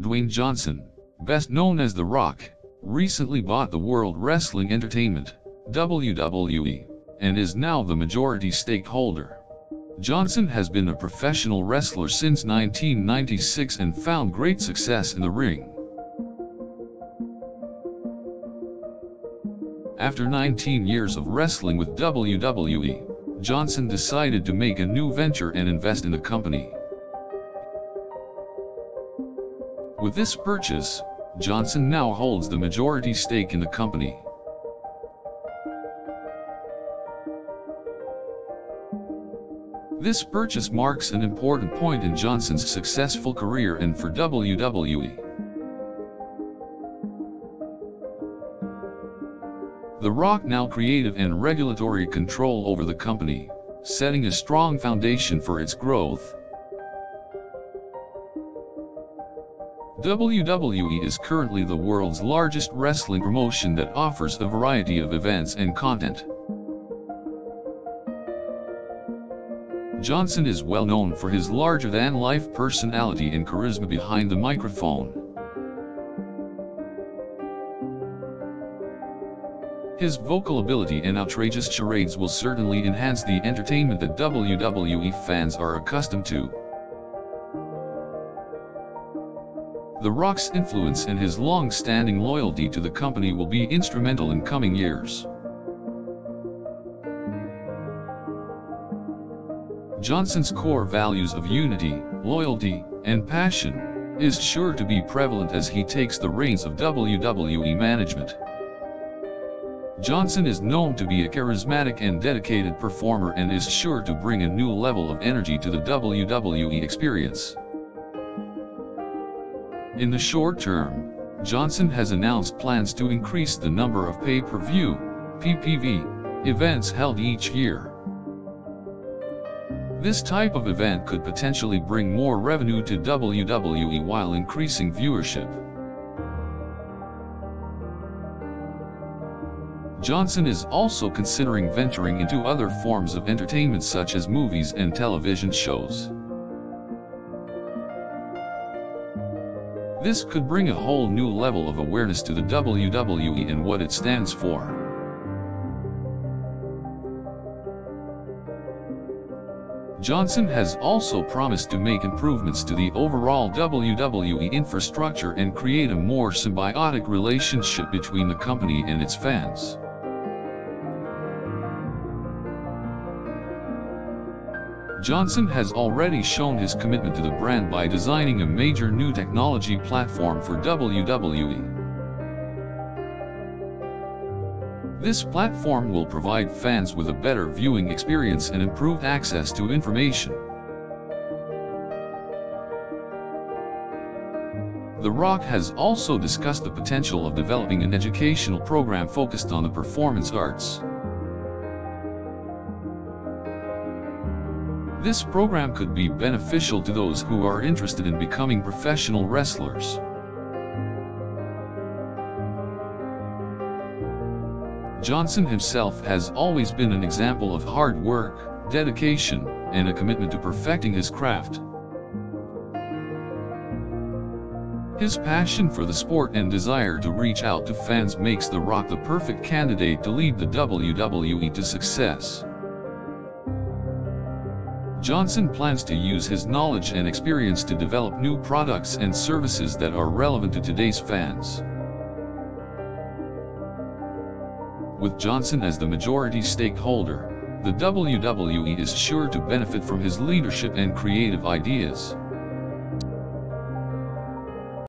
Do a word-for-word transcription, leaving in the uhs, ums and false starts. Dwayne Johnson, best known as The Rock, recently bought the World Wrestling Entertainment, W W E, and is now the majority stakeholder. Johnson has been a professional wrestler since nineteen ninety-six and found great success in the ring. After nineteen years of wrestling with W W E, Johnson decided to make a new venture and invest in the company. With this purchase, Johnson now holds the majority stake in the company. This purchase marks an important point in Johnson's successful career and for W W E. The Rock now creative and regulatory control over the company, setting a strong foundation for its growth. W W E is currently the world's largest wrestling promotion that offers a variety of events and content. Johnson is well known for his larger-than-life personality and charisma behind the microphone. His vocal ability and outrageous charades will certainly enhance the entertainment that W W E fans are accustomed to. The Rock's influence and his long-standing loyalty to the company will be instrumental in coming years. Johnson's core values of unity, loyalty, and passion is sure to be prevalent as he takes the reins of W W E management. Johnson is known to be a charismatic and dedicated performer and is sure to bring a new level of energy to the W W E experience. In the short term, Johnson has announced plans to increase the number of pay-per-view (P P V) events held each year. This type of event could potentially bring more revenue to W W E while increasing viewership. Johnson is also considering venturing into other forms of entertainment such as movies and television shows. This could bring a whole new level of awareness to the W W E and what it stands for. Johnson has also promised to make improvements to the overall W W E infrastructure and create a more symbiotic relationship between the company and its fans. Johnson has already shown his commitment to the brand by designing a major new technology platform for W W E. This platform will provide fans with a better viewing experience and improved access to information. The Rock has also discussed the potential of developing an educational program focused on the performance arts. This program could be beneficial to those who are interested in becoming professional wrestlers. Johnson himself has always been an example of hard work, dedication, and a commitment to perfecting his craft. His passion for the sport and desire to reach out to fans makes The Rock the perfect candidate to lead the W W E to success. Johnson plans to use his knowledge and experience to develop new products and services that are relevant to today's fans. With Johnson as the majority stakeholder, the W W E is sure to benefit from his leadership and creative ideas.